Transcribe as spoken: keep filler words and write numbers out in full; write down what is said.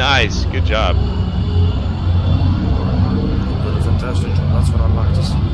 Nice, good job. Fantastic, that's what I like to see.